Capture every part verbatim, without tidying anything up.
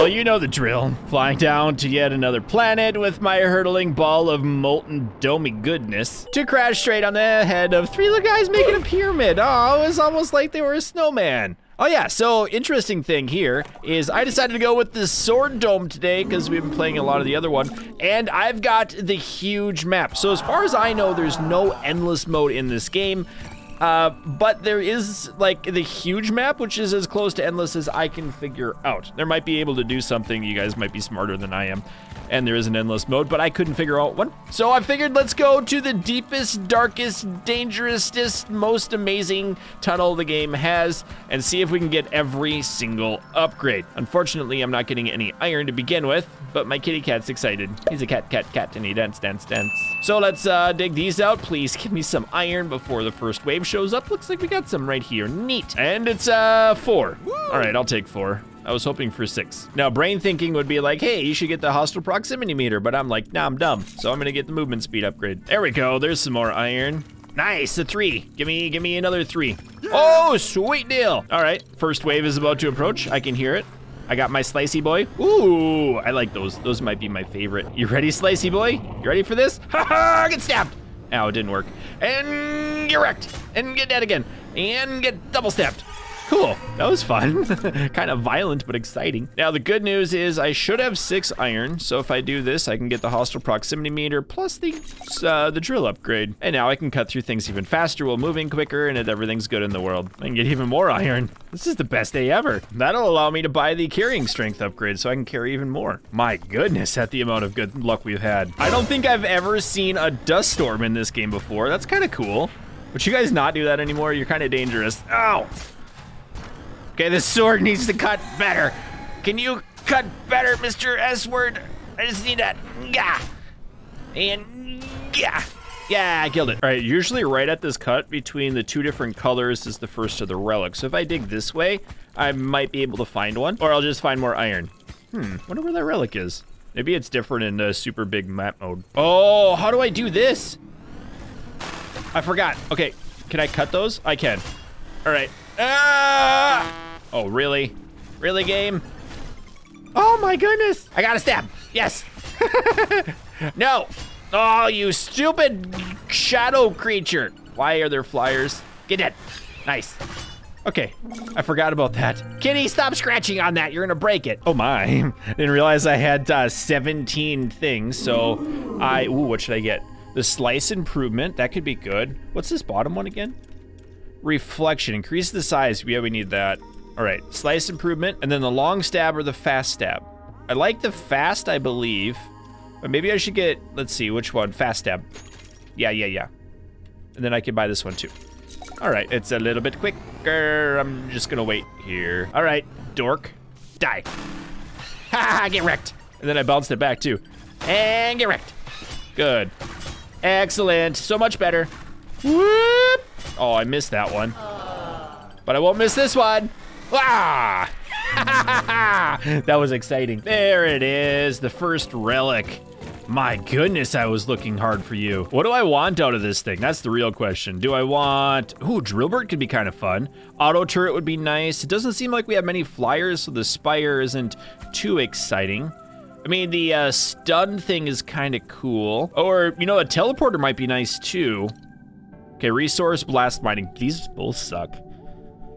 Well, you know the drill. Flying down to yet another planet with my hurtling ball of molten domey goodness to crash straight on the head of three little guys making a pyramid. Oh, it was almost like they were a snowman. Oh yeah, so interesting thing here is I decided to go with the Sword Dome today because we've been playing a lot of the other one, and I've got the huge map. So as far as I know, there's no endless mode in this game, uh, but there is like the huge map, which is as close to endless as I can figure out. There might be able to do something, you guys might be smarter than I am, and there is an endless mode, but I couldn't figure out one. So I figured let's go to the deepest, darkest, dangerousest, most amazing tunnel the game has and see if we can get every single upgrade. Unfortunately, I'm not getting any iron to begin with, but my kitty cat's excited. He's a cat, cat, cat, and he dance, dance, dance. So let's uh, dig these out. Please give me some iron before the first wave shows up. Looks like we got some right here, neat. And it's uh, four. Woo. All right, I'll take four. I was hoping for six. Now, brain thinking would be like, hey, you should get the hostile proximity meter, but I'm like, nah, I'm dumb. So I'm gonna get the movement speed upgrade. There we go, there's some more iron. Nice, a three. Give me, give me another three. Yeah. Oh, sweet deal. All right, first wave is about to approach. I can hear it. I got my slicey boy. Ooh, I like those. Those might be my favorite. You ready, slicey boy? You ready for this? Ha ha, get stabbed. Ow, it didn't work. And get wrecked. And get dead again. And get double stabbed. Cool, that was fun. Kind of violent, but exciting. Now, the good news is I should have six iron, so if I do this, I can get the hostile proximity meter plus the uh, the drill upgrade. And now I can cut through things even faster while moving quicker, and everything's good in the world. I can get even more iron. This is the best day ever. That'll allow me to buy the carrying strength upgrade so I can carry even more. My goodness, at the amount of good luck we've had. I don't think I've ever seen a dust storm in this game before. That's kind of cool. Would you guys not do that anymore? You're kind of dangerous. Ow! Okay, this sword needs to cut better. Can you cut better, Mister S-word? I just need that. Yeah. And yeah. Yeah, I killed it. All right, usually right at this cut between the two different colors is the first of the relics. So if I dig this way, I might be able to find one, or I'll just find more iron. Hmm, wonder where that relic is. Maybe it's different in uh, super big map mode. Oh, how do I do this? I forgot. Okay, can I cut those? I can. All right. Ah! Oh, really? Really, game? Oh my goodness! I got a stab! Yes! No! Oh, you stupid shadow creature! Why are there flyers? Get dead! Nice. Okay, I forgot about that. Kitty, stop scratching on that, you're gonna break it. Oh my, I didn't realize I had uh, seventeen things, so I, ooh, what should I get? The slice improvement, that could be good. What's this bottom one again? Reflection, increase the size, yeah, we need that. All right, slice improvement, and then the long stab or the fast stab. I like the fast, I believe, but maybe I should get, let's see, which one, fast stab. Yeah, yeah, yeah. And then I can buy this one too. All right, it's a little bit quicker. I'm just gonna wait here. All right, dork, die. Ha, get wrecked. And then I bounced it back too. And get wrecked. Good, excellent, so much better. Whoop. Oh, I missed that one. But I won't miss this one. Ah! That was exciting. There it is, the first relic. My goodness, I was looking hard for you. What do I want out of this thing? That's the real question. Do I want, ooh, Drillbert could be kind of fun. Auto turret would be nice. It doesn't seem like we have many flyers, so the spire isn't too exciting. I mean, the uh, stun thing is kind of cool. Or, you know, a teleporter might be nice too. Okay, resource, blast mining. These both suck.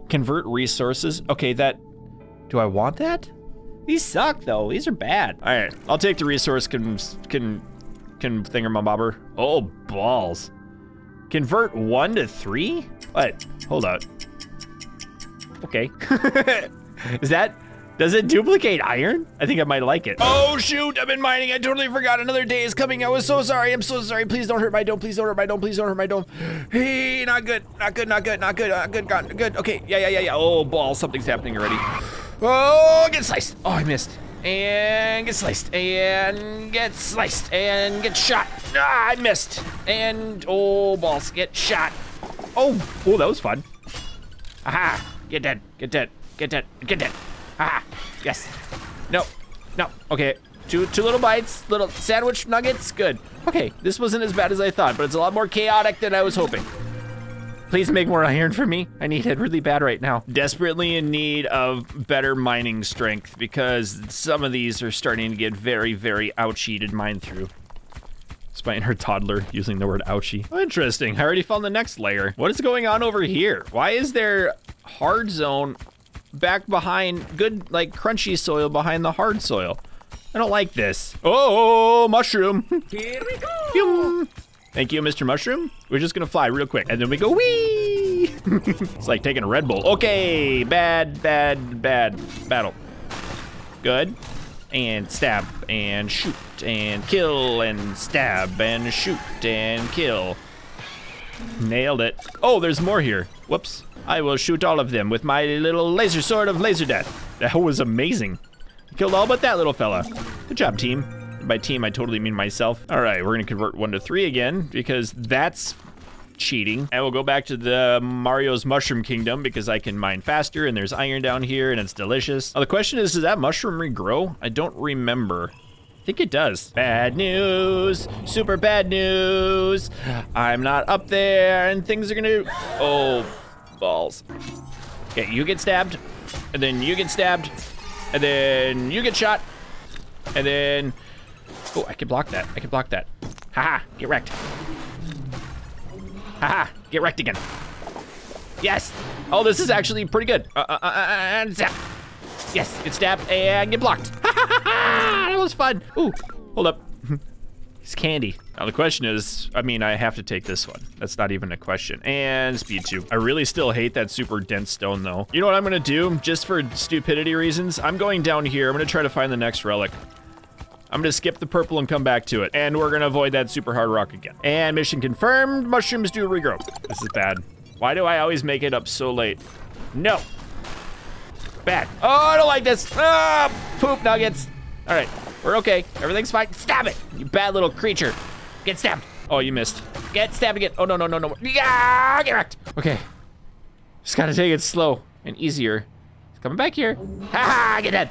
Convert resources. Okay, that, do I want that? These suck though, these are bad. All right, I'll take the resource can, can, can thingamabobber. Oh, balls. Convert one to three? What, hold up. Okay. Is that, does it duplicate iron? I think I might like it. Oh shoot, I've been mining. I totally forgot another day is coming. I was so sorry, I'm so sorry. Please don't hurt my dome, please don't hurt my dome, please don't hurt my dome. Hey, not good, not good, not good, not good, not good, not good. Okay, yeah, yeah, yeah, yeah. Oh, ball, something's happening already. Oh, get sliced. Oh, I missed. And get sliced, and get sliced, and get shot. Ah, I missed. And, oh, balls, get shot. Oh, oh, that was fun. Aha, get dead, get dead, get dead, get dead. Ah, yes. No, no, okay. Two two little bites, little sandwich nuggets, good. Okay, this wasn't as bad as I thought, but it's a lot more chaotic than I was hoping. Please make more iron for me. I need it really bad right now. Desperately in need of better mining strength because some of these are starting to get very, very ouchie to mine through. Despite her toddler using the word ouchie. Oh, interesting. I already found the next layer. What is going on over here? Why is there hard zone back behind good, like, crunchy soil behind the hard soil? I don't like this. Oh, mushroom. Here we go. Yum. Thank you, Mister Mushroom. We're just gonna fly real quick, and then we go wee. It's like taking a Red Bull. Okay, bad, bad, bad battle. Good, and stab, and shoot, and kill, and stab, and shoot, and kill. Nailed it. Oh, there's more here. Whoops. I will shoot all of them with my little laser sword of laser death. That was amazing. Killed all but that little fella. Good job, team. By team, I totally mean myself. All right, we're gonna convert one to three again because that's cheating. I will go back to the Mario's Mushroom Kingdom because I can mine faster and there's iron down here and it's delicious. Now, the question is, does that mushroom regrow? I don't remember. I think it does. Bad news, super bad news. I'm not up there and things are gonna, oh, balls. Okay, you get stabbed and then you get stabbed and then you get shot and then, oh, I can block that. I can block that. Haha, -ha, get wrecked. Haha, -ha, get wrecked again. Yes. Oh, this is actually pretty good. Uh, uh, uh, and zap. Yes, get stabbed and get blocked. Ha ha ha ha, that was fun. Ooh, hold up. It's candy. Now the question is, I mean, I have to take this one. That's not even a question. And speed two. I really still hate that super dense stone though. You know what I'm gonna do? Just for stupidity reasons, I'm going down here. I'm gonna try to find the next relic. I'm gonna skip the purple and come back to it. And we're gonna avoid that super hard rock again. And mission confirmed, mushrooms do regrow. This is bad. Why do I always make it up so late? No. Bad. Oh, I don't like this. Ah, poop nuggets. All right, we're okay. Everything's fine. Stab it, you bad little creature. Get stabbed. Oh, you missed. Get stabbed again. Oh, no, no, no, no. Yeah, get wrecked. Okay, just gotta take it slow and easier. It's coming back here. Ha ha, get dead.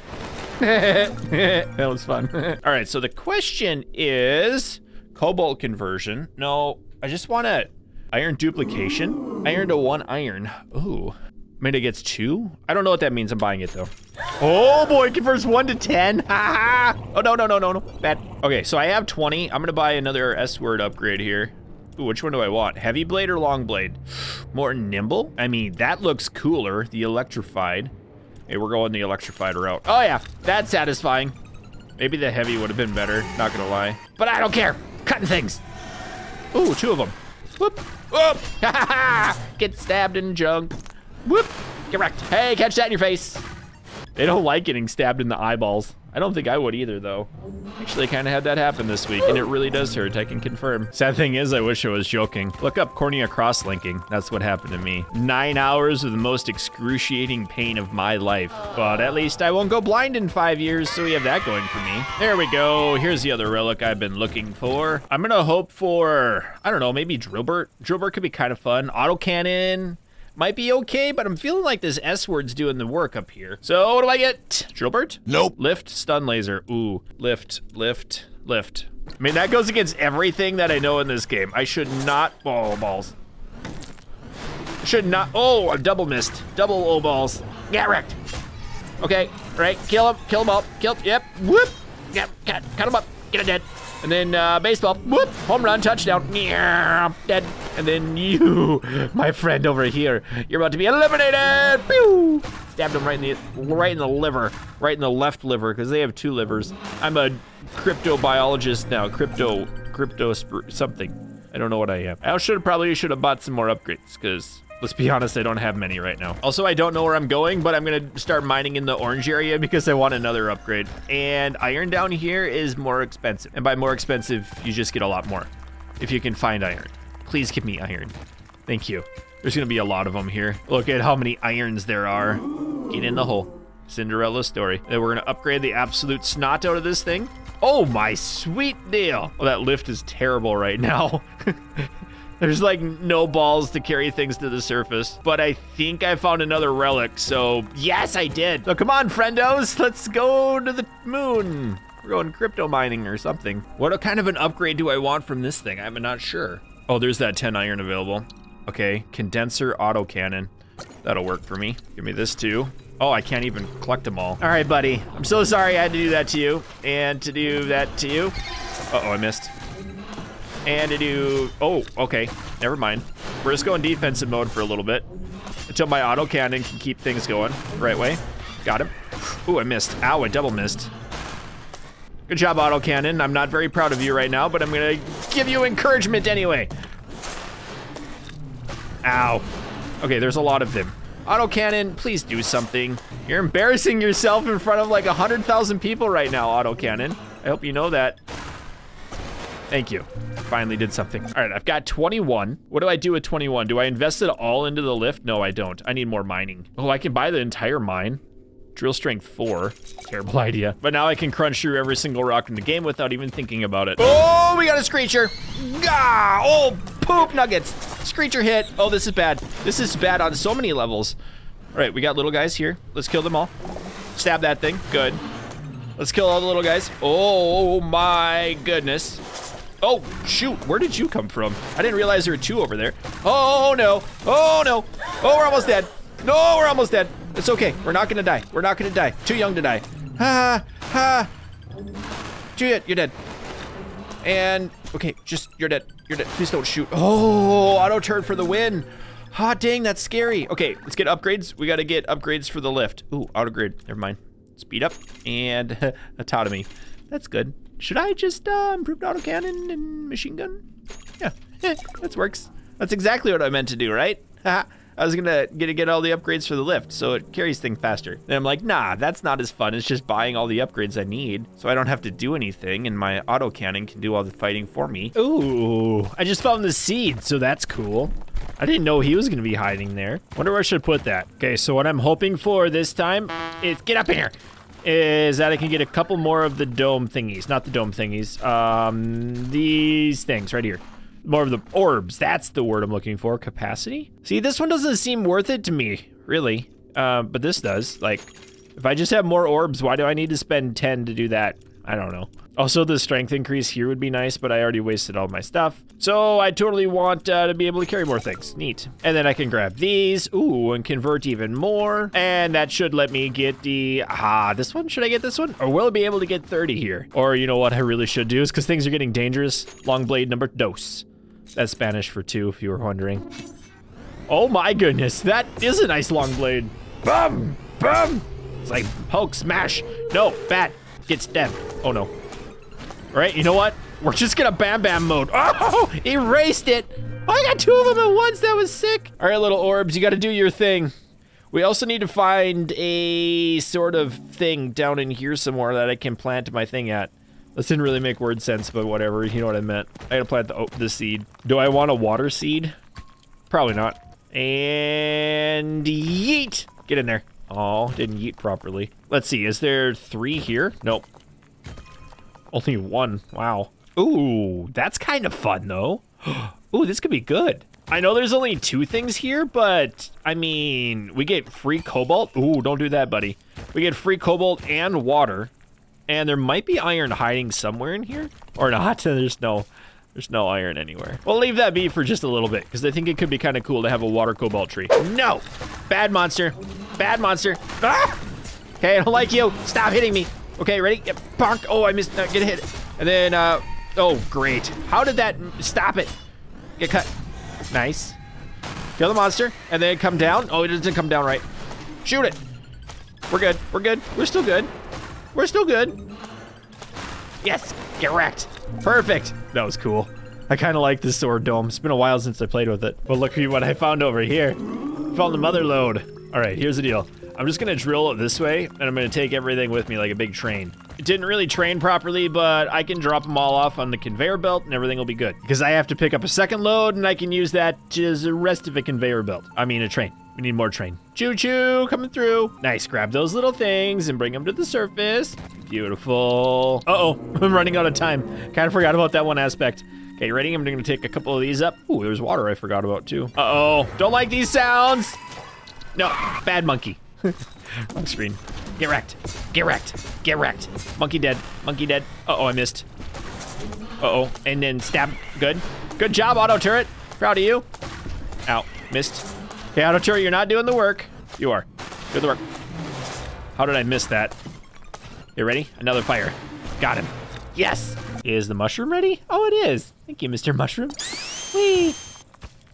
That was fun. All right, so the question is cobalt conversion. No, I just want to iron duplication. Iron to one iron. Ooh, maybe it gets two? I don't know what that means. I'm buying it though. Oh boy, converts one to ten. Ha ha. Oh no, no, no, no, no. Bad. Okay, so I have twenty. I'm gonna buy another S-word upgrade here. Ooh, which one do I want? Heavy blade or long blade? More nimble? I mean, that looks cooler. The electrified. Hey, we're going the electrified route. Oh yeah, that's satisfying. Maybe the heavy would have been better, not gonna lie. But I don't care, cutting things. Ooh, two of them. Whoop, whoop, ha ha ha. Get stabbed in junk. Whoop, get wrecked. Hey, catch that in your face. They don't like getting stabbed in the eyeballs. I don't think I would either though. Actually, I kinda had that happen this week and it really does hurt, I can confirm. Sad thing is, I wish I was joking. Look up cornea crosslinking. That's what happened to me. Nine hours of the most excruciating pain of my life. But at least I won't go blind in five years, so we have that going for me. There we go, here's the other relic I've been looking for. I'm gonna hope for, I don't know, maybe Drillbert. Drillbert could be kind of fun. Autocannon. Might be okay, but I'm feeling like this S-word's doing the work up here. So what do I get? Drillbert? Nope. Lift, stun laser. Ooh, lift, lift, lift. I mean, that goes against everything that I know in this game. I should not, oh, balls. I should not, oh, I double missed. Double O balls. Get wrecked. Okay, right, kill him, kill him up, kill, yep, whoop. Yep, cut, cut him up, get him dead. And then uh, baseball, whoop, home run, touchdown, dead. And then you, my friend over here, you're about to be eliminated. Pew! Stabbed him right in the right in the liver, right in the left liver, because they have two livers. I'm a cryptobiologist now, crypto, crypto something. I don't know what I am. I should have probably should have bought some more upgrades, because let's be honest, I don't have many right now. Also, I don't know where I'm going, but I'm gonna start mining in the orange area because I want another upgrade. And iron down here is more expensive. And by more expensive, you just get a lot more. If you can find iron. Please give me iron. Thank you. There's gonna be a lot of them here. Look at how many irons there are. Get in the hole. Cinderella story. Then we're gonna upgrade the absolute snot out of this thing. Oh, my sweet deal. Oh, that lift is terrible right now. There's like no balls to carry things to the surface, but I think I found another relic, so yes, I did. So come on, friendos, let's go to the moon. We're going crypto mining or something. What kind of an upgrade do I want from this thing? I'm not sure. Oh, there's that ten iron available. Okay, condenser autocannon. That'll work for me. Give me this too. Oh, I can't even collect them all. All right, buddy. I'm so sorry I had to do that to you. And to do that to you. Uh-oh, I missed. And to do... Oh, okay. Never mind. We're just going defensive mode for a little bit. Until my autocannon can keep things going the right way. Got him. Ooh, I missed. Ow, I double missed. Good job, autocannon. I'm not very proud of you right now, but I'm going to give you encouragement anyway. Ow. Okay, there's a lot of them. Autocannon, please do something. You're embarrassing yourself in front of like one hundred thousand people right now, autocannon. I hope you know that. Thank you. Finally did something. All right, I've got twenty-one. What do I do with twenty-one? Do I invest it all into the lift? No, I don't. I need more mining. Oh, I can buy the entire mine. Drill strength four. Terrible idea. But now I can crunch through every single rock in the game without even thinking about it. Oh, we got a Screecher. Gah! Oh, poop nuggets. Screecher hit. Oh, this is bad. This is bad on so many levels. All right, we got little guys here. Let's kill them all. Stab that thing. Good. Let's kill all the little guys. Oh, my goodness. Oh, shoot. Where did you come from? I didn't realize there were two over there. Oh, no. Oh, no. Oh, we're almost dead. No, we're almost dead. It's okay. We're not gonna die. We're not gonna die. Too young to die. Ha ha. Juliet, you're dead. And okay, just you're dead. You're dead. Please don't shoot. Oh, auto turn for the win. Hot dang, that's scary. Okay, let's get upgrades. We gotta get upgrades for the lift. Ooh, auto grade. Never mind. Speed up and autonomy. That's good. Should I just uh, improve autocannon and machine gun? Yeah, eh, that works. That's exactly what I meant to do, right? Haha. I was gonna get, get all the upgrades for the lift, so it carries things faster. And I'm like, nah, that's not as fun. It's just buying all the upgrades I need, so I don't have to do anything, and my autocannon can do all the fighting for me. Ooh, I just found the seed, so that's cool. I didn't know he was gonna be hiding there. Wonder where I should put that. Okay, so what I'm hoping for this time is, get up in here, is that I can get a couple more of the dome thingies. Not the dome thingies, um, these things right here. More of the orbs, that's the word I'm looking for, capacity? See, this one doesn't seem worth it to me, really, uh, but this does. Like, if I just have more orbs, why do I need to spend ten to do that? I don't know. Also, the strength increase here would be nice, but I already wasted all my stuff. So I totally want uh, to be able to carry more things, neat. And then I can grab these, ooh, and convert even more. And that should let me get the, ah, this one, should I get this one? Or will I be able to get thirty here? Or you know what I really should do is, because things are getting dangerous, long blade number dos. That's Spanish for two, if you were wondering. Oh my goodness, that is a nice long blade. Bum, bum. It's like poke, smash. No, bat, get stabbed. Oh no. All right, you know what? We're just gonna bam bam mode. Oh, erased it. Oh, I got two of them at once, that was sick. All right, little orbs, you gotta do your thing. We also need to find a sort of thing down in here somewhere that I can plant my thing at. This didn't really make word sense, but whatever, you know what I meant. I gotta plant the, oh, the seed. Do I want a water seed? Probably not. And yeet! Get in there. Oh, didn't yeet properly. Let's see, is there three here? Nope. Only one, wow. Ooh, that's kind of fun though. Ooh, this could be good. I know there's only two things here, but I mean, we get free cobalt. Ooh, don't do that, buddy. We get free cobalt and water. And there might be iron hiding somewhere in here, or not. There's no, there's no iron anywhere. We'll leave that be for just a little bit, because I think it could be kind of cool to have a water cobalt tree. No, bad monster, bad monster. Ah! Okay, I don't like you. Stop hitting me. Okay, ready? Yep. Bonk. Oh, I missed. No, get hit. And then, uh, oh, great. How did that? Stop it. Get cut. Nice. Kill the monster, and then come down. Oh, it doesn't come down right. Shoot it. We're good. We're good. We're still good. We're still good. Yes, get wrecked. Perfect. That was cool. I kind of like this sword dome. It's been a while since I played with it. But look what I found over here. Found the mother lode. All right, here's the deal. I'm just gonna drill it this way, and I'm gonna take everything with me like a big train. It didn't really train properly, but I can drop them all off on the conveyor belt and everything will be good. Because I have to pick up a second load and I can use that as the rest of a conveyor belt. I mean a train. We need more train. Choo-choo, coming through. Nice, grab those little things and bring them to the surface. Beautiful. Uh-oh, I'm running out of time. Kind of forgot about that one aspect. Okay, ready? I'm gonna take a couple of these up. Ooh, there's water I forgot about too. Uh-oh, don't like these sounds. No, bad monkey. Wrong screen. Get wrecked, get wrecked, get wrecked. Monkey dead, monkey dead. Uh-oh, I missed. Uh-oh, and then stab, good. Good job, auto turret, proud of you. Ow, missed. Okay, Autotura, you're not doing the work. You are. You're the work. How did I miss that? You ready? Another fire. Got him. Yes! Is the mushroom ready? Oh, it is. Thank you, Mister Mushroom. Whee!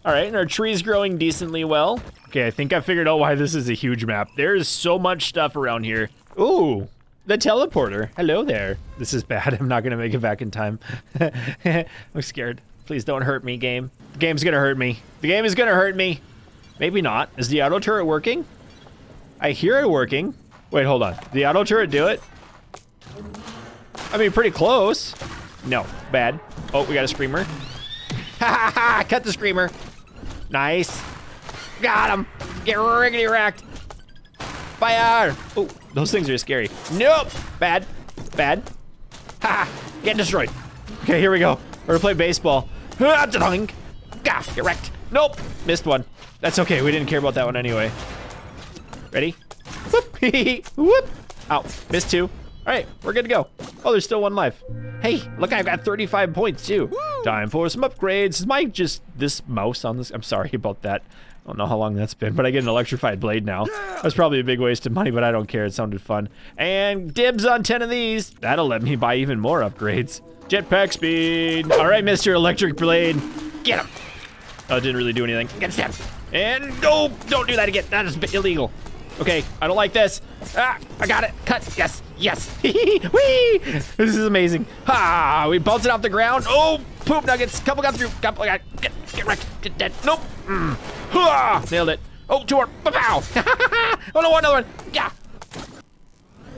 All right, and our tree's growing decently well. Okay, I think I figured out why this is a huge map. There is so much stuff around here. Ooh, the teleporter. Hello there. This is bad. I'm not gonna make it back in time. I'm scared. Please don't hurt me, game. The game's gonna hurt me. The game is gonna hurt me. Maybe not. Is the auto turret working? I hear it working. Wait, hold on. Did the auto turret do it? I mean, pretty close. No, bad. Oh, we got a screamer. Ha ha ha, cut the screamer. Nice. Got him. Get riggedy racked. Fire. Oh, those things are scary. Nope. Bad. Bad. Ha ha. Get destroyed. Okay, here we go. We're gonna play baseball. Get wrecked. Nope. Missed one. That's okay. We didn't care about that one anyway. Ready? Whoop. Whoop. Ow. Missed two. All right, we're good to go. Oh, there's still one life. Hey, look, I've got thirty-five points too. Woo. Time for some upgrades. Is my just this mouse on this? I'm sorry about that. I don't know how long that's been, but I get an electrified blade now. Yeah. That's probably a big waste of money, but I don't care. It sounded fun. And dibs on ten of these. That'll let me buy even more upgrades. Jetpack speed. All right, Mister Electric Blade. Get him. Oh, it didn't really do anything. Get stabbed. And no, oh, don't do that again. That is illegal. Okay, I don't like this. Ah, I got it. Cut. Yes. Yes. Whee! This is amazing. Ha! Ah, we bounced it off the ground. Oh, poop nuggets. Couple got through. Couple got get get wrecked. Get dead. Nope. Mm. Ha! Nailed it. Oh, two more. Pow! Oh no, another one. Yeah.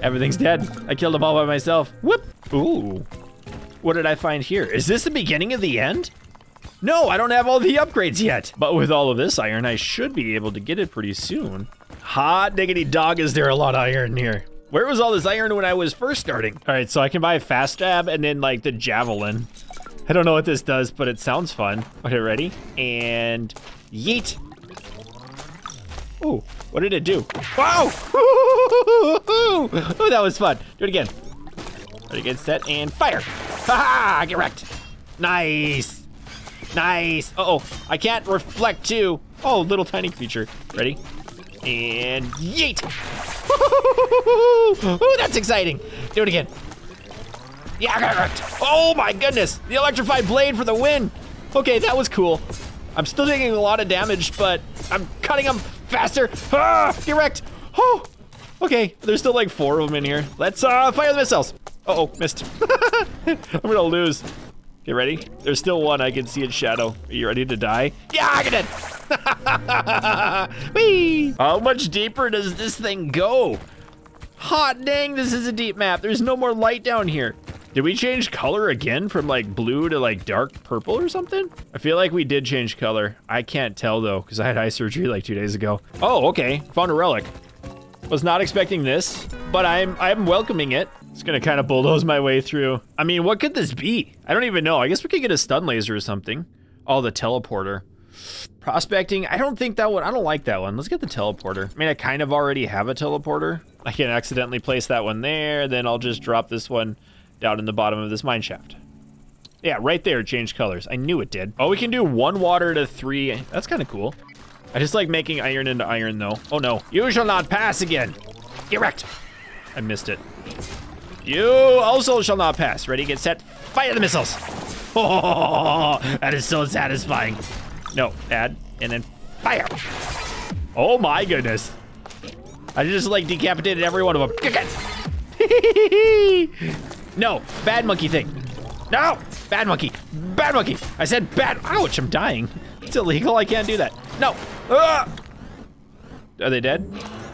Everything's dead. I killed them all by myself. Whoop. Ooh. What did I find here? Is this the beginning of the end? No, I don't have all the upgrades yet. But with all of this iron, I should be able to get it pretty soon. Hot diggity dog, is there a lot of iron here? Where was all this iron when I was first starting? All right, so I can buy a fast stab and then like the javelin. I don't know what this does, but it sounds fun. Okay, ready? And yeet. Ooh, what did it do? Wow! Ooh, that was fun. Do it again. Ready, get set, and fire. Ha ha, get wrecked. Nice. Nice. Uh-oh, I can't reflect too. Oh, little tiny creature. Ready? And yeet! Ooh, that's exciting. Do it again. Yeah, I got wrecked. Oh my goodness, the electrified blade for the win. Okay, that was cool. I'm still taking a lot of damage, but I'm cutting them faster. Ah, get wrecked. Oh, okay, there's still like four of them in here. Let's uh, fire the missiles. Uh-oh, missed. I'm gonna lose. Get ready? There's still one, I can see its shadow. Are you ready to die? Yeah, I get it! Whee! How much deeper does this thing go? Hot dang, this is a deep map. There's no more light down here. Did we change color again from like blue to like dark purple or something? I feel like we did change color. I can't tell though, because I had eye surgery like two days ago. Oh, okay, found a relic. Was not expecting this, but I'm I'm welcoming it. It's gonna kind of bulldoze my way through. I mean, what could this be? I don't even know. I guess we could get a stun laser or something. Oh, the teleporter. Prospecting, I don't think that one, I don't like that one. Let's get the teleporter. I mean, I kind of already have a teleporter. I can accidentally place that one there, then I'll just drop this one down in the bottom of this mine shaft. Yeah, right there, change colors. I knew it did. Oh, we can do one water to three. That's kind of cool. I just like making iron into iron though. Oh no, you shall not pass again. Get wrecked. I missed it. You also shall not pass. Ready, get set, fire the missiles. Oh, that is so satisfying. No, add, and then fire. Oh my goodness. I just like decapitated every one of them. Get it. No, bad monkey thing. No, bad monkey, bad monkey. I said bad, ouch, I'm dying. It's illegal, I can't do that. No. Uh, are they dead?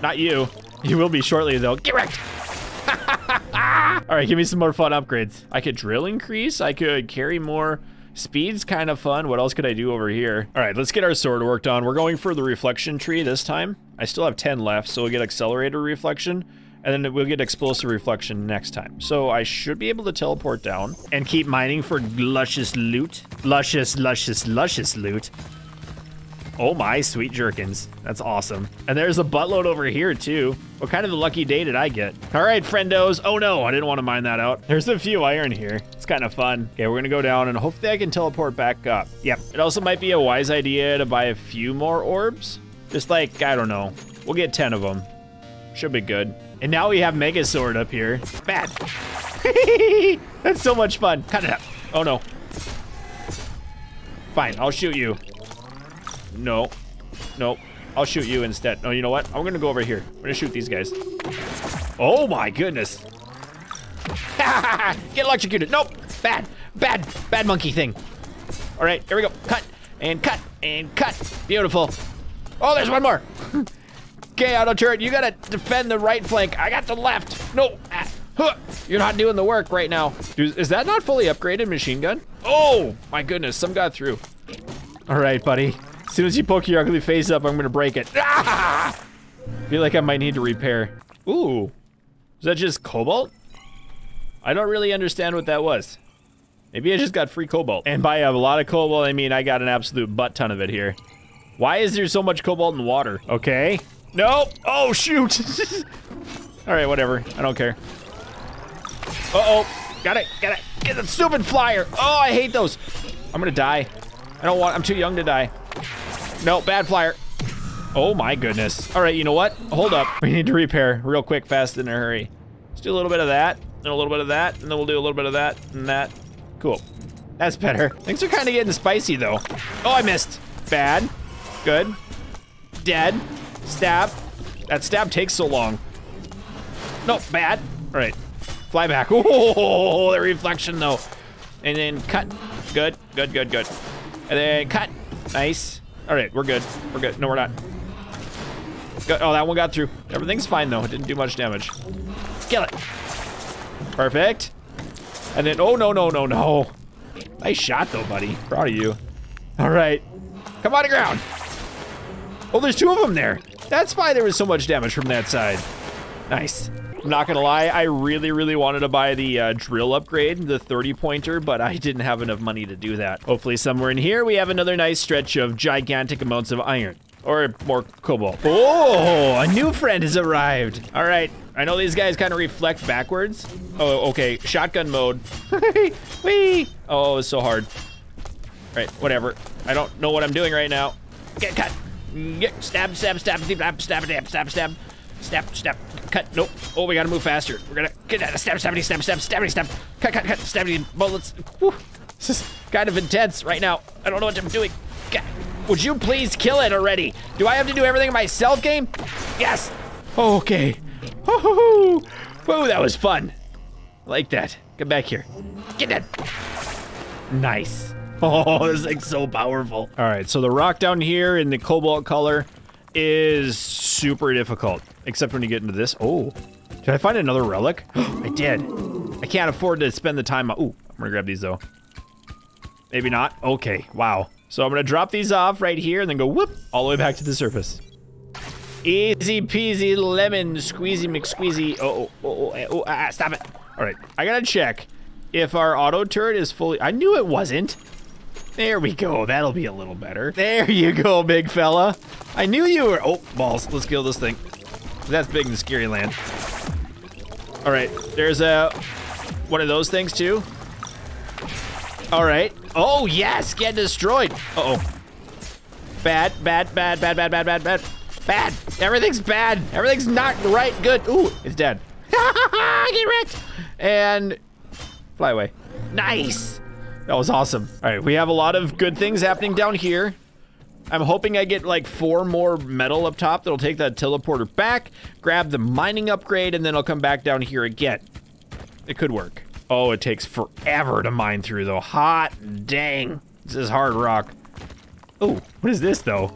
Not you. You will be shortly though. Get wrecked. All right, give me some more fun upgrades. I could drill increase. I could carry more. Speed's kind of fun. What else could I do over here? All right, let's get our sword worked on. We're going for the reflection tree this time. I still have ten left, so we'll get accelerator reflection, and then we'll get explosive reflection next time. So I should be able to teleport down and keep mining for luscious loot. Luscious, luscious, luscious loot. Oh my sweet jerkins, that's awesome. And there's a buttload over here too. What kind of a lucky day did I get? All right, friendos. Oh no, I didn't want to mine that out. There's a few iron here. It's kind of fun. Okay, we're gonna go down and hopefully I can teleport back up. Yep. It also might be a wise idea to buy a few more orbs. Just like, I don't know. We'll get ten of them. Should be good. And now we have Megazord up here. Bad. That's so much fun. Cut it up. Oh no. Fine, I'll shoot you. No, no, I'll shoot you instead. No, you know what? I'm gonna go over here. I'm gonna shoot these guys. Oh my goodness. Get electrocuted. Nope, bad, bad, bad monkey thing. All right, here we go. Cut and cut and cut. Beautiful. Oh, there's one more. Okay, auto turret, you gotta defend the right flank. I got the left. No. You're not doing the work right now. Dude, is that not fully upgraded machine gun? Oh, my goodness, some got through. All right, buddy. As soon as you poke your ugly face up, I'm gonna break it. Ah! Feel like I might need to repair. Ooh, is that just cobalt? I don't really understand what that was. Maybe I just got free cobalt. And by a lot of cobalt, I mean I got an absolute butt ton of it here. Why is there so much cobalt in water? Okay. No, oh shoot. All right, whatever, I don't care. Uh-oh, got it, got it. Get the stupid flyer. Oh, I hate those. I'm gonna die. I don't want, I'm too young to die. No, bad flyer. Oh my goodness. All right, you know what? Hold up, we need to repair real quick, fast, in a hurry. Let's do a little bit of that, and a little bit of that, and then we'll do a little bit of that, and that. Cool, that's better. Things are kinda getting spicy though. Oh, I missed. Bad, good, dead, stab. That stab takes so long. No, bad, all right. Fly back. Oh, the reflection though. And then cut. Good, good, good, good. And then cut. Nice. All right, we're good. We're good. No, we're not. Good. Oh, that one got through. Everything's fine though. It didn't do much damage. Kill it. Perfect. And then, oh no, no, no, no. Nice shot though, buddy. Proud of you. All right. Come on to ground. Oh, there's two of them there. That's why there was so much damage from that side. Nice. I'm not gonna lie, I really, really wanted to buy the uh, drill upgrade, the thirty pointer, but I didn't have enough money to do that. Hopefully somewhere in here we have another nice stretch of gigantic amounts of iron, or more cobalt. Oh, a new friend has arrived. All right, I know these guys kind of reflect backwards. Oh, okay, shotgun mode. Whee! Oh, it was so hard. All right, whatever. I don't know what I'm doing right now. Get cut, get, stab, stab, stab, stab, stab, stab, stab, stab. Snap, snap, cut, nope. Oh, we gotta move faster. We're gonna get out of stab, stab, stab, stab, stab, stab, cut, cut, cut, stab, bullets. Woo. This is kind of intense right now. I don't know what I'm doing. God. Would you please kill it already? Do I have to do everything myself, game? Yes. Okay. Woo, that was fun. I like that. Come back here. Get that. Nice. Oh, this is like so powerful. All right, so the rock down here in the cobalt color is super difficult, except when you get into this. Oh, did I find another relic? I did. I can't afford to spend the time. Ooh, I'm gonna grab these though. Maybe not. Okay, wow. So I'm gonna drop these off right here and then go whoop, all the way back to the surface. Easy peasy lemon squeezy McSqueezy. Oh, oh, oh, oh, oh ah, stop it. All right, I gotta check if our auto turret is fully, I knew it wasn't. There we go, that'll be a little better. There you go, big fella. I knew you were, oh, balls, let's kill this thing. That's big and scary land. All right, there's a, one of those things too. All right, oh yes, get destroyed. Uh-oh. Bad, bad, bad, bad, bad, bad, bad, bad. Bad, everything's bad. Everything's not right good. Ooh, it's dead. Get wrecked. And fly away. Nice. That was awesome. All right, we have a lot of good things happening down here. I'm hoping I get like four more metal up top that'll take that teleporter back, grab the mining upgrade, and then I'll come back down here again. It could work. Oh, it takes forever to mine through though. Hot dang. This is hard rock. Oh, what is this though?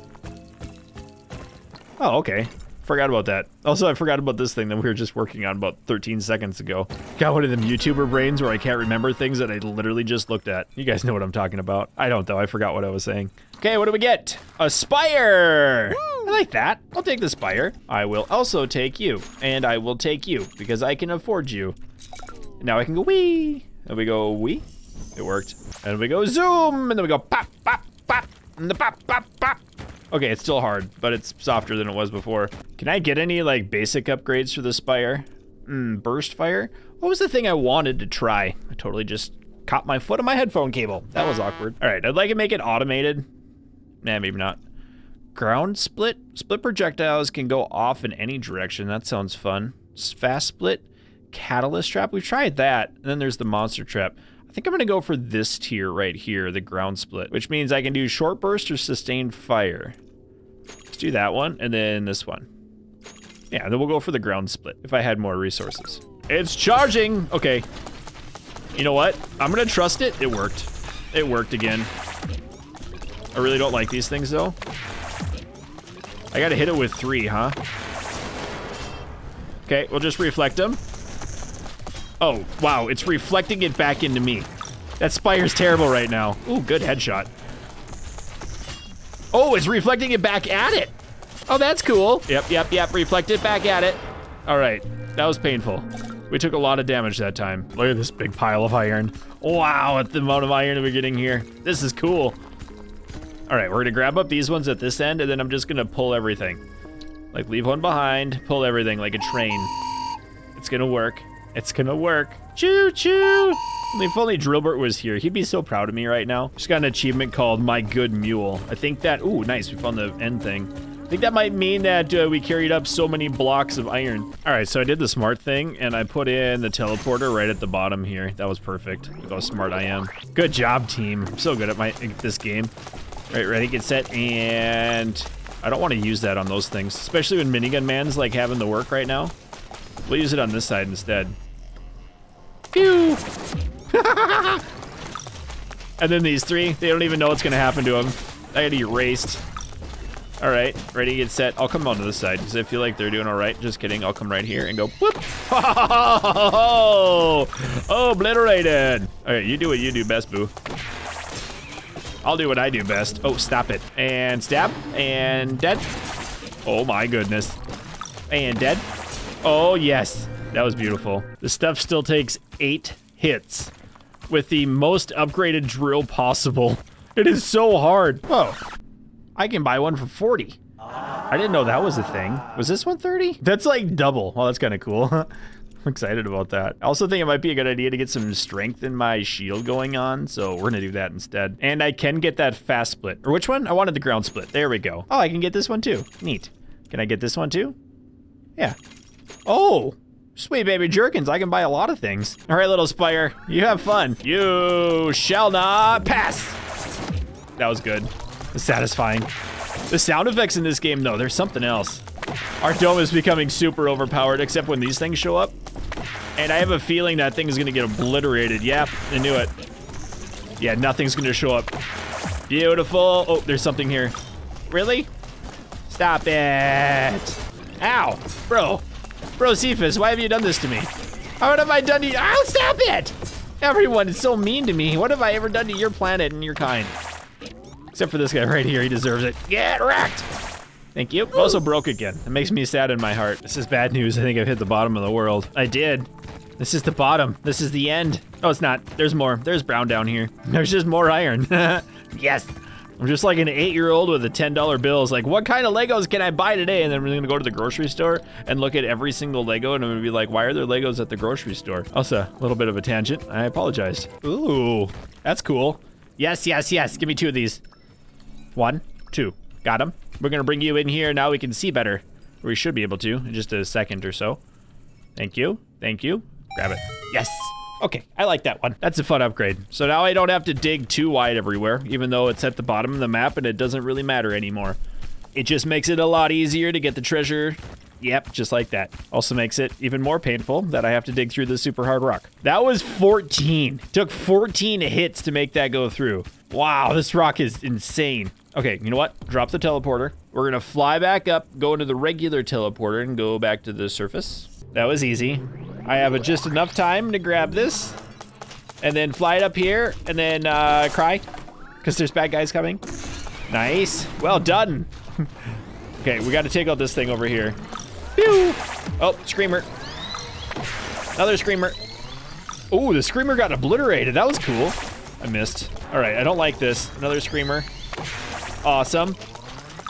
Oh, okay. Forgot about that. Also, I forgot about this thing that we were just working on about thirteen seconds ago. Got one of them YouTuber brains where I can't remember things that I literally just looked at. You guys know what I'm talking about. I don't though, I forgot what I was saying. Okay, what do we get? A spire! Woo! I like that, I'll take the spire. I will also take you, and I will take you, because I can afford you. Now I can go wee, and we go wee, it worked. And we go zoom, and then we go pop, pop, pop, and the pop, pop, pop. Okay, it's still hard, but it's softer than it was before. Can I get any like basic upgrades for the Spire? Mm, burst fire? What was the thing I wanted to try? I totally just caught my foot on my headphone cable. That was awkward. All right, I'd like to make it automated. Nah, maybe not. Ground split? Split projectiles can go off in any direction. That sounds fun. Fast split? Catalyst trap? We've tried that. And then there's the monster trap. I think I'm gonna go for this tier right here, the ground split, which means I can do short burst or sustained fire. Let's do that one, and then this one. Yeah, then we'll go for the ground split, if I had more resources. It's charging! Okay. You know what? I'm gonna trust it. It worked. It worked again. I really don't like these things, though. I gotta hit it with three, huh? Okay, we'll just reflect them. Oh, wow, it's reflecting it back into me. That spire's terrible right now. Ooh, good headshot. Oh, it's reflecting it back at it. Oh, that's cool. Yep, yep, yep, reflect it back at it. All right, that was painful. We took a lot of damage that time. Look at this big pile of iron. Wow, at the amount of iron we're getting here. This is cool. All right, we're gonna grab up these ones at this end, and then I'm just gonna pull everything. Like, leave one behind, pull everything like a train. It's gonna work. It's gonna work. Choo choo! I mean, if only Drillbert was here, he'd be so proud of me right now. Just got an achievement called My Good Mule. I think that, ooh, nice, we found the end thing. I think that might mean that uh, we carried up so many blocks of iron. All right, so I did the smart thing and I put in the teleporter right at the bottom here. That was perfect. Look how smart I am. Good job, team. I'm so good at my this game. All right, ready, get set, and I don't wanna use that on those things, especially when Minigun Man's like having the work right now. We'll use it on this side instead. Phew! And then these three, they don't even know what's gonna happen to them. I got erased. All right, ready, get set. I'll come onto this side because I feel like they're doing all right. Just kidding, I'll come right here and go whoop. Oh, obliterated. All right, you do what you do best, boo. I'll do what I do best. Oh, stop it. And stab, and dead. Oh my goodness. And dead. Oh yes, that was beautiful. The stuff still takes eight hits with the most upgraded drill possible. It is so hard. Oh, I can buy one for forty. I didn't know that was a thing. Was this one thirty? That's like double. Well, that's kind of cool. I'm excited about that. I also think it might be a good idea to get some strength in my shield going on, so we're gonna do that instead. And I can get that fast split. Or which one? I wanted the ground split. There we go. Oh, I can get this one too. Neat. Can I get this one too? Yeah. Oh, sweet baby jerkins. I can buy a lot of things. All right, little Spire, you have fun. You shall not pass. That was good. It's satisfying. The sound effects in this game, though, there's something else. Our dome is becoming super overpowered, except when these things show up. And I have a feeling that thing is gonna get obliterated. Yep, I knew it. Yeah, nothing's gonna show up. Beautiful. Oh, there's something here. Really? Stop it. Ow, bro. Bro, Cephas, why have you done this to me? What have I done to you? Oh, stop it! Everyone is so mean to me. What have I ever done to your planet and your kind? Except for this guy right here, he deserves it. Get wrecked! Thank you. Also broke again. That makes me sad in my heart. This is bad news. I think I've hit the bottom of the world. I did. This is the bottom. This is the end. No, it's not. There's more. There's brown down here. There's just more iron. Yes! I'm just like an eight-year-old with a ten dollar bill. It's like, what kind of Legos can I buy today? And then we're gonna go to the grocery store and look at every single Lego, and I'm gonna be like, why are there Legos at the grocery store? Also, a little bit of a tangent. I apologized. Ooh, that's cool. Yes, yes, yes. Give me two of these. One, two. Got them. We're gonna bring you in here. Now we can see better. We should be able to in just a second or so. Thank you. Thank you. Grab it. Yes. Okay, I like that one. That's a fun upgrade. So now I don't have to dig too wide everywhere, even though it's at the bottom of the map and it doesn't really matter anymore. It just makes it a lot easier to get the treasure. Yep, just like that. Also makes it even more painful that I have to dig through the super hard rock. That was fourteen. Took fourteen hits to make that go through. Wow, this rock is insane. Okay, you know what? Drop the teleporter. We're gonna fly back up, go into the regular teleporter and go back to the surface. That was easy. I have just enough time to grab this and then fly it up here and then uh, cry because there's bad guys coming. Nice. Well done. Okay, we got to take out this thing over here. Pew! Oh, Screamer. Another Screamer. Oh, the Screamer got obliterated. That was cool. I missed. All right, I don't like this. Another Screamer. Awesome.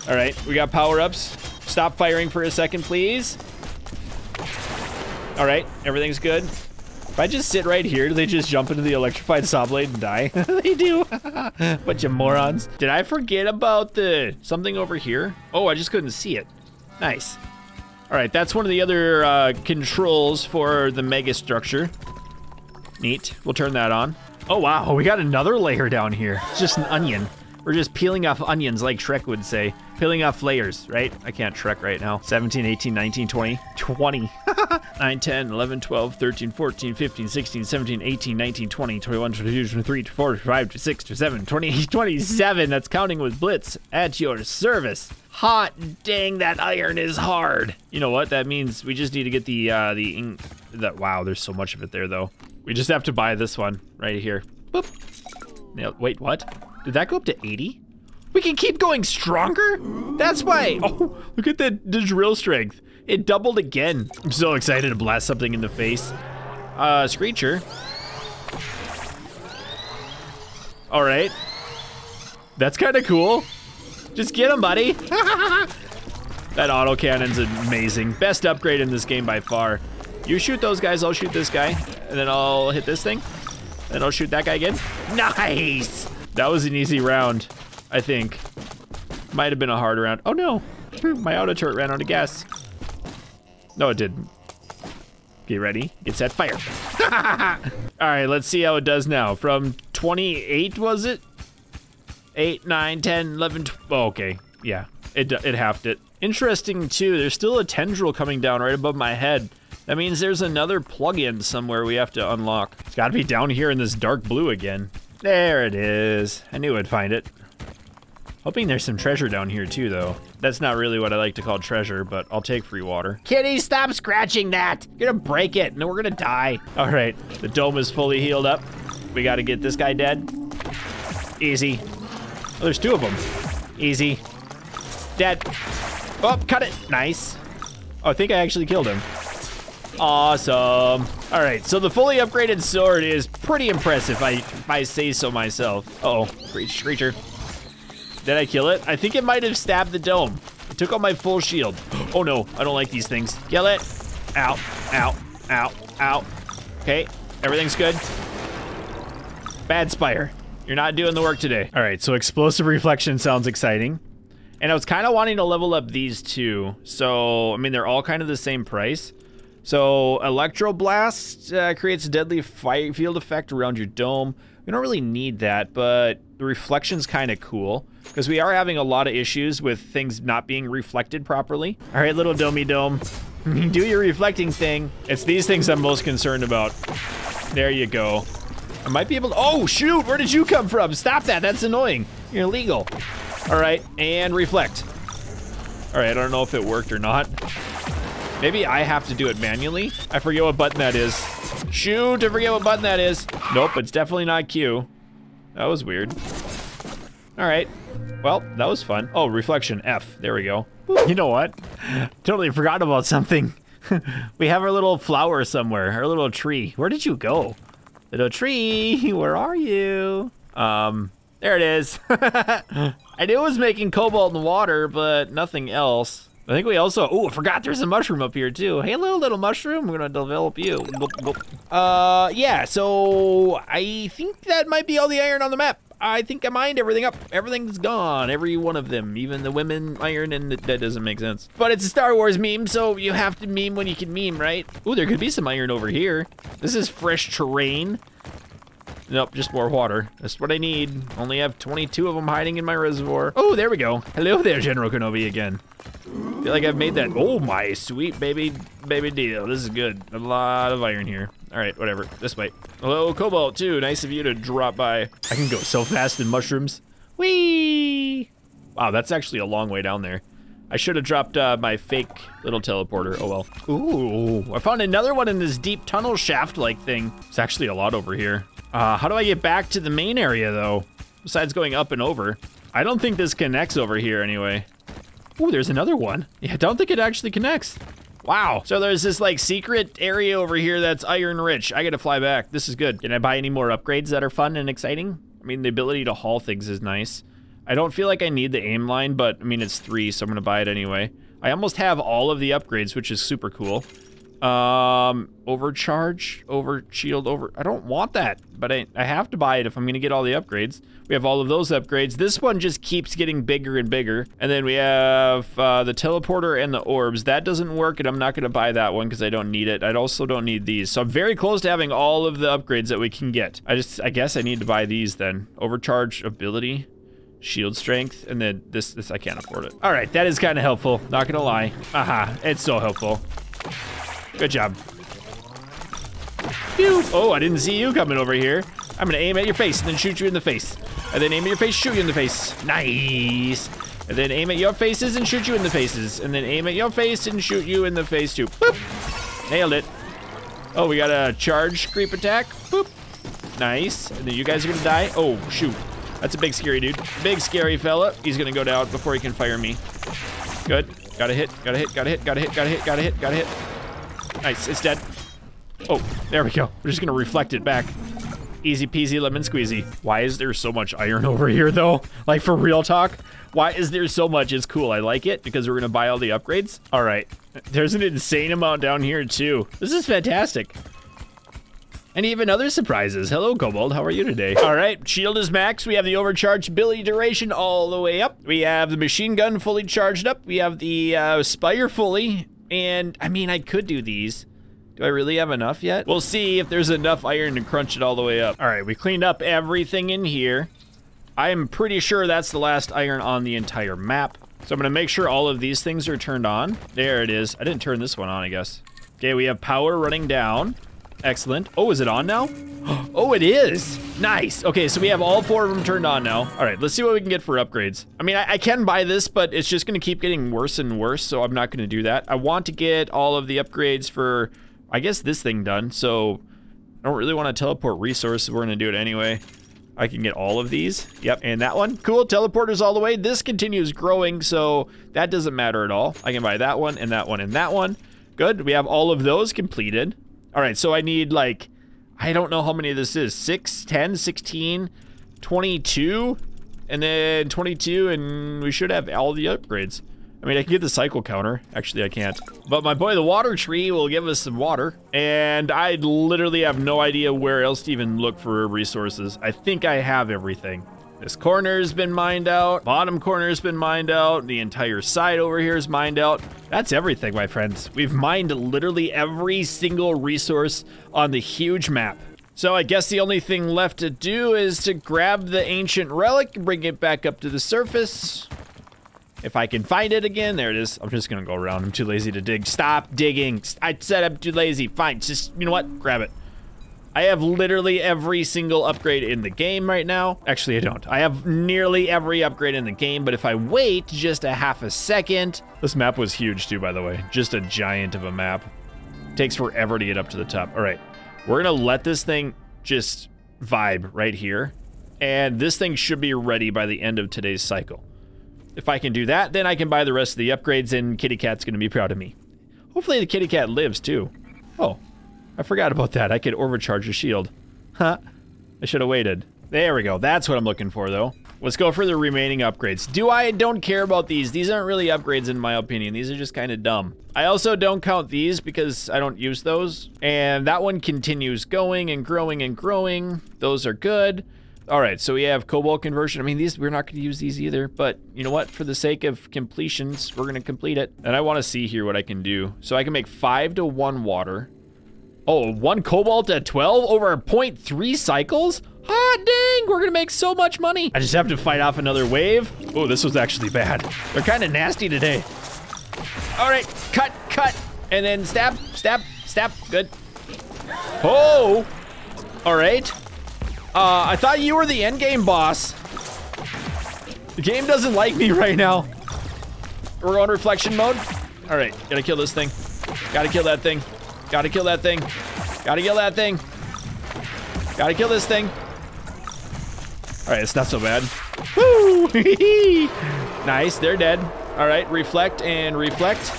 All right, we got power-ups. Stop firing for a second, please. All right, everything's good. If I just sit right here, do they just jump into the electrified saw blade and die? They do. Bunch of morons. Did I forget about the something over here? Oh, I just couldn't see it. Nice. All right, that's one of the other uh, controls for the mega structure. Neat. We'll turn that on. Oh, wow. We got another layer down here. It's just an onion. We're just peeling off onions, like Shrek would say. Peeling off layers, right? I can't Shrek right now. seventeen, eighteen, nineteen, twenty, twenty. nine, ten, eleven, twelve, thirteen, fourteen, fifteen, sixteen, seventeen, eighteen, nineteen, twenty, twenty-one, twenty-two, twenty-three, twenty-four, twenty-five, twenty-six, twenty-seven. That's counting with Blitz at your service. Hot dang, that iron is hard. You know what? That means we just need to get the, uh, the ink. The, wow, there's so much of it there, though. We just have to buy this one right here. Boop. Now, wait, what? Did that go up to eighty? We can keep going stronger? That's why. Oh, look at the, the drill strength. It doubled again. I'm so excited to blast something in the face. Uh, Screecher. All right. That's kind of cool. Just get him, buddy. That autocannon's amazing. Best upgrade in this game by far. You shoot those guys, I'll shoot this guy. And then I'll hit this thing. And I'll shoot that guy again. Nice. That was an easy round, I think. Might have been a hard round. Oh no, my auto turret ran out of gas. No, it didn't. Get ready, get set, fire. All right, let's see how it does now. From twenty-eight, was it? eight, nine, ten, eleven, twelve, oh, okay, yeah, it, it halved it. Interesting too, there's still a tendril coming down right above my head. That means there's another plug-in somewhere we have to unlock. It's gotta be down here in this dark blue again. There it is. I knew I'd find it. Hoping there's some treasure down here too, though. That's not really what I like to call treasure, but I'll take free water. Kitty, stop scratching that. You're gonna break it, and then we're gonna die. All right, the dome is fully healed up. We gotta get this guy dead. Easy. Oh, there's two of them. Easy. Dead. Oh, cut it. Nice. Oh, I think I actually killed him. Awesome. All right, so the fully upgraded sword is pretty impressive, I, if I say so myself. Uh oh, Screecher. Did I kill it? I think it might have stabbed the dome. It took out my full shield. Oh no, I don't like these things. Kill it. Ow, ow, ow, ow. Okay, everything's good. Bad Spire, you're not doing the work today. All right, so explosive reflection sounds exciting. And I was kind of wanting to level up these two. So, I mean, they're all kind of the same price. So Electroblast uh, creates a deadly fire field effect around your dome. We don't really need that, but the reflection's kind of cool because we are having a lot of issues with things not being reflected properly. All right, little domey dome, do your reflecting thing. It's these things I'm most concerned about. There you go. I might be able to, oh shoot, where did you come from? Stop that, that's annoying. You're illegal. All right, and reflect. All right, I don't know if it worked or not. Maybe I have to do it manually. I forget what button that is. Shoot, I forget what button that is. Nope, it's definitely not Q. That was weird. All right, well, that was fun. Oh, reflection, F, there we go. You know what? Totally forgot about something. We have our little flower somewhere, our little tree. Where did you go? Little tree, where are you? Um, there it is. I knew it was making cobalt and water, but nothing else. I think we also, oh, I forgot there's a mushroom up here too. Hey, little, little mushroom, we're gonna develop you. Uh, yeah, so I think that might be all the iron on the map. I think I mined everything up. Everything's gone, every one of them, even the women iron, and that doesn't make sense. But it's a Star Wars meme, so you have to meme when you can meme, right? Ooh, there could be some iron over here. This is fresh terrain. Nope, just more water. That's what I need. Only have twenty-two of them hiding in my reservoir. Oh, there we go. Hello there, General Kenobi again. I feel like I've made that. Oh my sweet baby, baby deal. This is good. A lot of iron here. All right, whatever. This way. Hello, Cobalt too. Nice of you to drop by. I can go so fast in mushrooms. Whee! Wow, that's actually a long way down there. I should have dropped uh, my fake little teleporter. Oh well. Ooh, I found another one in this deep tunnel shaft-like thing. It's actually a lot over here. Uh, how do I get back to the main area though? Besides going up and over. I don't think this connects over here anyway. Ooh, there's another one. Yeah, I don't think it actually connects. Wow, so there's this like secret area over here that's iron rich. I gotta fly back, this is good. Can I buy any more upgrades that are fun and exciting? I mean, the ability to haul things is nice. I don't feel like I need the aim line, but I mean, it's three, so I'm gonna buy it anyway. I almost have all of the upgrades, which is super cool. Um, overcharge, over shield, over, I don't want that, but I, I have to buy it if I'm gonna get all the upgrades. We have all of those upgrades. This one just keeps getting bigger and bigger. And then we have uh, the teleporter and the orbs. That doesn't work, and I'm not gonna buy that one because I don't need it. I also don't need these. So I'm very close to having all of the upgrades that we can get. I just, I guess I need to buy these then. Overcharge, ability, shield strength, and then this, this I can't afford it. All right, that is kind of helpful, not gonna lie. Aha, it's so helpful. Good job. Pew. Oh, I didn't see you coming over here. I'm gonna aim at your face and then shoot you in the face. And then aim at your face, shoot you in the face. Nice. And then aim at your faces and shoot you in the faces. And then aim at your face and shoot you in the face too. Boop. Nailed it. Oh, we got a charge creep attack. Boop. Nice. And then you guys are gonna die. Oh, shoot. That's a big scary dude. Big scary fella. He's gonna go down before he can fire me. Good. Gotta hit, gotta hit, gotta hit, gotta hit, gotta hit, gotta hit, gotta hit. Nice, it's dead. Oh, there we go. We're just gonna reflect it back. Easy peasy lemon squeezy. Why is there so much iron over here though? Like, for real talk, why is there so much? It's cool, I like it, because we're gonna buy all the upgrades. All right, there's an insane amount down here too. This is fantastic. And even other surprises. Hello, Kobold, how are you today? All right, shield is max. We have the overcharge ability duration all the way up. We have the machine gun fully charged up. We have the uh, spire fully. And I mean, I could do these. Do I really have enough yet? We'll see if there's enough iron to crunch it all the way up. All right, we cleaned up everything in here. I'm pretty sure that's the last iron on the entire map. So I'm gonna make sure all of these things are turned on. There it is. I didn't turn this one on, I guess. Okay, we have power running down. Excellent. Oh, is it on now? Oh, it is. Nice. Okay, so we have all four of them turned on now. All right, let's see what we can get for upgrades. I mean, I, I can buy this, but it's just gonna keep getting worse and worse, so I'm not gonna do that. I want to get all of the upgrades for, I guess, this thing done, so I don't really wanna teleport resources. We're gonna do it anyway. I can get all of these. Yep, and that one. Cool, teleporters all the way. This continues growing, so that doesn't matter at all. I can buy that one and that one and that one. Good, we have all of those completed. All right, so I need, like, I don't know how many of this is. six, ten, sixteen, twenty-two, and then twenty-two, and we should have all the upgrades. I mean, I can get the cycle counter. Actually, I can't. But my boy, the water tree will give us some water, and I literally have no idea where else to even look for resources. I think I have everything. This corner's been mined out. Bottom corner's been mined out. The entire side over here is mined out. That's everything, my friends. We've mined literally every single resource on the huge map. So I guess the only thing left to do is to grab the ancient relic and bring it back up to the surface. If I can find it again, there it is. I'm just gonna go around. I'm too lazy to dig. Stop digging. I said I'm too lazy. Fine, just, you know what? Grab it. I have literally every single upgrade in the game right now. Actually, I don't. I have nearly every upgrade in the game, but if I wait just a half a second... This map was huge too, by the way. Just a giant of a map. Takes forever to get up to the top. All right, we're gonna let this thing just vibe right here. And this thing should be ready by the end of today's cycle. If I can do that, then I can buy the rest of the upgrades and Kitty Cat's gonna be proud of me. Hopefully the Kitty Cat lives too. Oh. I forgot about that. I could overcharge a shield. Huh. I should have waited. There we go. That's what I'm looking for, though. Let's go for the remaining upgrades. Do I don't care about these. These aren't really upgrades, in my opinion. These are just kind of dumb. I also don't count these because I don't use those. And that one continues going and growing and growing. Those are good. All right, so we have cobalt conversion. I mean, these, we're not going to use these either, but you know what? For the sake of completions, we're going to complete it. And I want to see here what I can do. So I can make five to one water. Oh, one cobalt at twelve over zero point three cycles? Hot dang, we're gonna make so much money. I just have to fight off another wave. Oh, this was actually bad. They're kind of nasty today. All right, cut, cut. And then stab, stab, stab, good. Oh, all right. Uh, I thought you were the end game boss. The game doesn't like me right now. We're on reflection mode. All right, gotta kill this thing. Gotta kill that thing. Gotta kill that thing. Gotta kill that thing. Gotta kill this thing. All right, it's not so bad. Woo! Nice, they're dead. All right, reflect and reflect.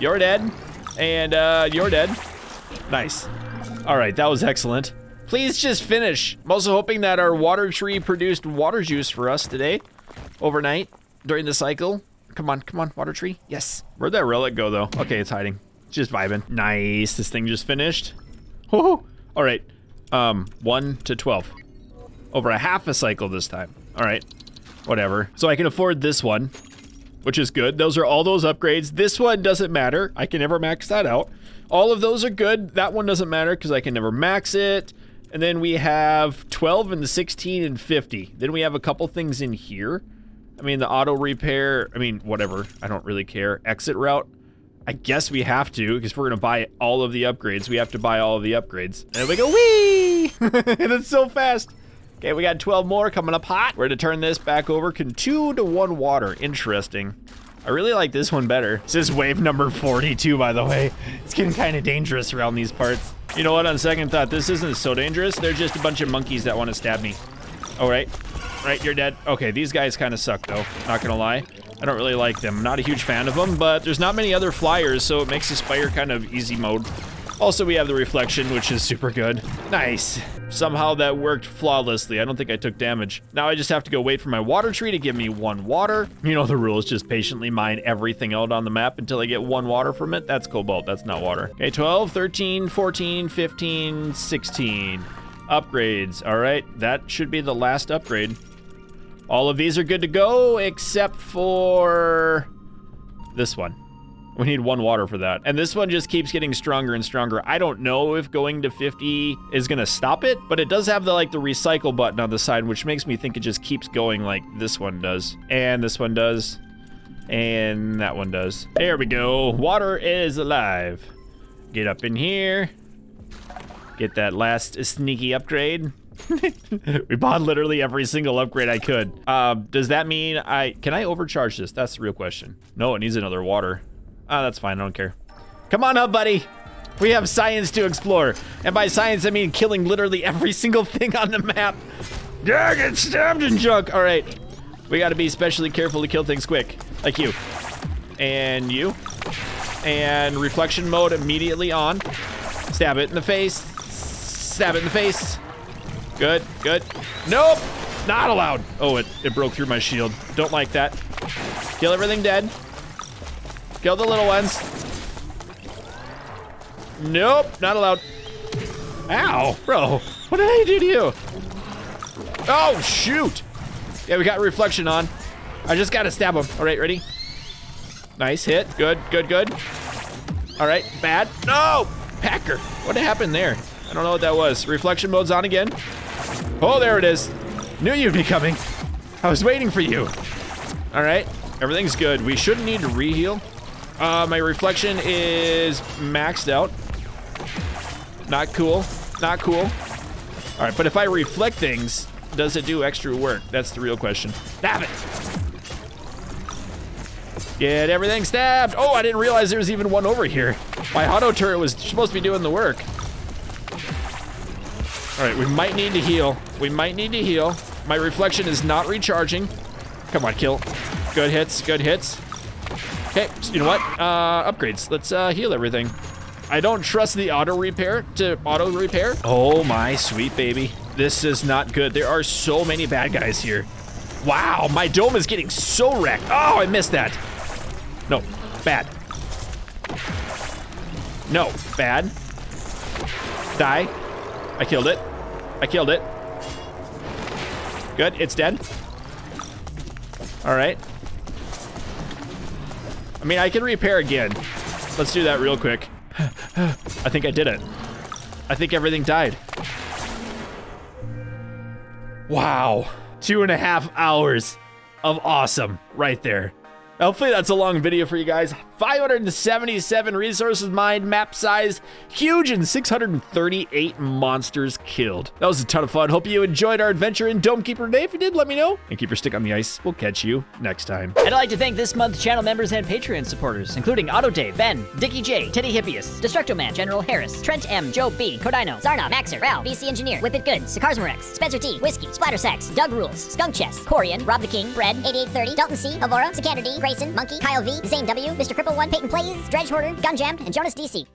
You're dead. And uh, you're dead. Nice. All right, that was excellent. Please just finish. I'm also hoping that our water tree produced water juice for us today. overnight during the cycle. Come on, come on, water tree. Yes. Where'd that relic go, though? Okay, it's hiding. It's just vibing. Nice. This thing just finished. Woohoo. All right. Um, one to twelve. Over a half a cycle this time. All right. Whatever. So I can afford this one, which is good. Those are all those upgrades. This one doesn't matter. I can never max that out. All of those are good. That one doesn't matter because I can never max it. And then we have twelve and the sixteen and fifty. Then we have a couple things in here. I mean, the auto repair, I mean, whatever. I don't really care. Exit route. I guess we have to, because we're going to buy all of the upgrades. We have to buy all of the upgrades. And we go, whee! That's so fast. Okay, we got twelve more coming up hot. We're going to turn this back over. Can two to one water. Interesting. I really like this one better. This is wave number forty-two, by the way. It's getting kind of dangerous around these parts. You know what? On second thought, this isn't so dangerous. They're just a bunch of monkeys that want to stab me. All right. Right, you're dead. Okay, these guys kind of suck, though. Not gonna lie. I don't really like them. I'm not a huge fan of them, but there's not many other flyers, so it makes this fire kind of easy mode. Also, we have the reflection, which is super good. Nice. Somehow that worked flawlessly. I don't think I took damage. Now I just have to go wait for my water tree to give me one water. You know the rules, just patiently mine everything out on the map until I get one water from it. That's cobalt, that's not water. Okay, twelve, thirteen, fourteen, fifteen, sixteen. Upgrades, all right. That should be the last upgrade. All of these are good to go, except for this one. We need one water for that. And this one just keeps getting stronger and stronger. I don't know if going to fifty is gonna stop it, but it does have the like the recycle button on the side, which makes me think it just keeps going like this one does. And this one does. And that one does. There we go. Water is alive. Get up in here. Get that last sneaky upgrade. We bought literally every single upgrade I could. Uh, does that mean I... Can I overcharge this? That's the real question. No, it needs another water. Ah, that's fine. I don't care. Come on up, buddy. We have science to explore. And by science, I mean killing literally every single thing on the map. Yeah, I get stabbed and junk. All right. We got to be especially careful to kill things quick. Like you. And you. And reflection mode immediately on. Stab it in the face. Stab it in the face. Good, good. Nope, not allowed. Oh, it, it broke through my shield. Don't like that. Kill everything dead. Kill the little ones. Nope, not allowed. Ow, bro. What did I do to you? Oh, shoot. Yeah, we got reflection on. I just gotta stab him. All right, ready? Nice hit. Good, good, good. All right, bad. No, Packer. What happened there? I don't know what that was. Reflection mode's on again. Oh, there it is. Knew you'd be coming. I was waiting for you. All right, everything's good. We shouldn't need to re-heal. Uh, my reflection is maxed out. Not cool, not cool. All right, but if I reflect things, does it do extra work? That's the real question. Stab it. Get everything stabbed. Oh, I didn't realize there was even one over here. My auto turret was supposed to be doing the work. All right, we might need to heal. We might need to heal. My reflection is not recharging. Come on, kill. Good hits, good hits. Okay, you know what? Uh, upgrades. Let's uh, heal everything. I don't trust the auto repair to auto repair. Oh my sweet baby. This is not good. There are so many bad guys here. Wow, my dome is getting so wrecked. Oh, I missed that. No, bad. No, bad. Die. I killed it. I killed it. Good, it's dead. All right. I mean, I can repair again. Let's do that real quick. I think I did it. I think everything died. Wow. Two and a half hours of awesome right there. Hopefully that's a long video for you guys. five hundred seventy-seven resources mined, map sized, huge, and six hundred thirty-eight monsters killed. That was a ton of fun. Hope you enjoyed our adventure in Dome Keeper today. If you did, let me know. And keep your stick on the ice. We'll catch you next time. I'd like to thank this month's channel members and Patreon supporters, including Auto Dave, Ben, Dickie J, Teddy Hippias, Destructo Man, General Harris, Trent M, Joe B, Codino, Zarna, Maxer, Val, B C Engineer, Whip It Good, Sakarsmarex, Spencer T, Whiskey, Splatter Sacks, Doug Rules, Skunk Chest, Corian, Rob the King, Bread, eighty-eight thirty, Dalton C, Alvora, Sikander D, Grayson, Monkey, Kyle V, Zane W, Mister Cripple one, Peyton Plays, Dredge Hoarder, Gun Jammed, and Jonas D C.